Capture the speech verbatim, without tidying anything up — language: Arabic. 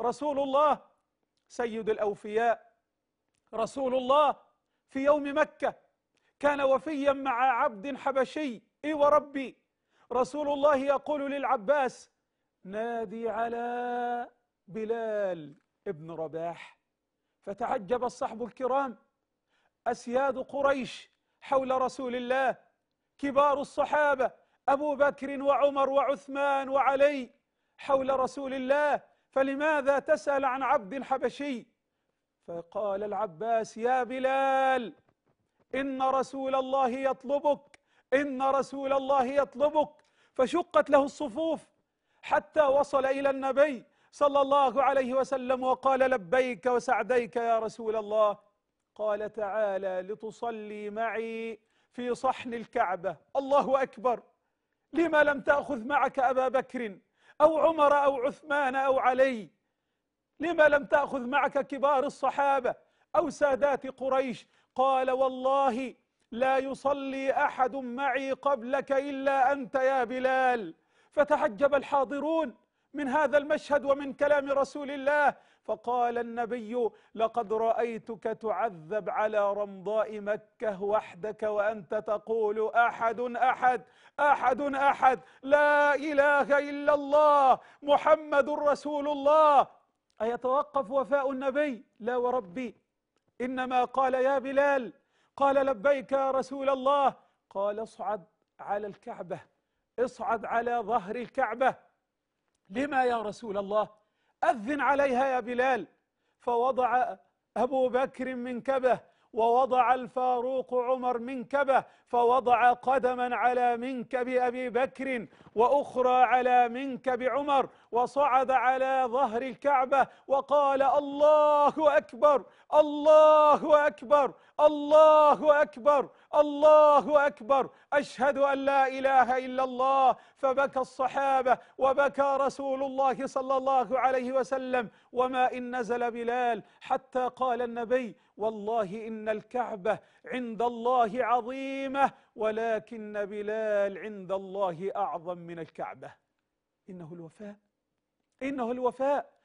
رسول الله سيد الأوفياء، رسول الله في يوم مكة كان وفيا مع عبد حبشي. اي وربي، رسول الله يقول للعباس: نادي على بلال ابن رباح. فتعجب الصحب الكرام، أسياد قريش حول رسول الله، كبار الصحابة أبو بكر وعمر وعثمان وعلي حول رسول الله، فلماذا تسأل عن عبد حبشي؟ فقال العباس: يا بلال، إن رسول الله يطلبك، إن رسول الله يطلبك. فشقت له الصفوف حتى وصل إلى النبي صلى الله عليه وسلم وقال: لبيك وسعديك يا رسول الله. قال تعالى: لتصلي معي في صحن الكعبة. الله أكبر، لما لم تأخذ معك أبا بكر أو عمر أو عثمان أو علي؟ لما لم تأخذ معك كبار الصحابة أو سادات قريش؟ قال: والله لا يصلي أحد معي قبلك إلا أنت يا بلال. فتحجب الحاضرون من هذا المشهد ومن كلام رسول الله، فقال النبي: لقد رأيتك تعذب على رمضاء مكة وحدك وأنت تقول أحد أحد أحد أحد، لا إله إلا الله محمد رسول الله. أيتوقف وفاء النبي؟ لا وربي، إنما قال: يا بلال. قال: لبيك يا رسول الله. قال: اصعد على الكعبة، اصعد على ظهر الكعبة. لما يا رسول الله؟ أذن عليها يا بلال. فوضع أبو بكر منكبه، ووضع الفاروق عمر منكبه، فوضع قدما على منكب أبي بكر وأخرى على منكب عمر، وصعد على ظهر الكعبة وقال: الله أكبر الله أكبر الله أكبر الله أكبر، أشهد أن لا إله إلا الله. فبكى الصحابة وبكى رسول الله صلى الله عليه وسلم. وما إن نزل بلال حتى قال النبي: والله إن الكعبة عند الله عظيمة ولكن بلال عند الله أعظم من الكعبة. إنه الوفاء، إنه الوفاء.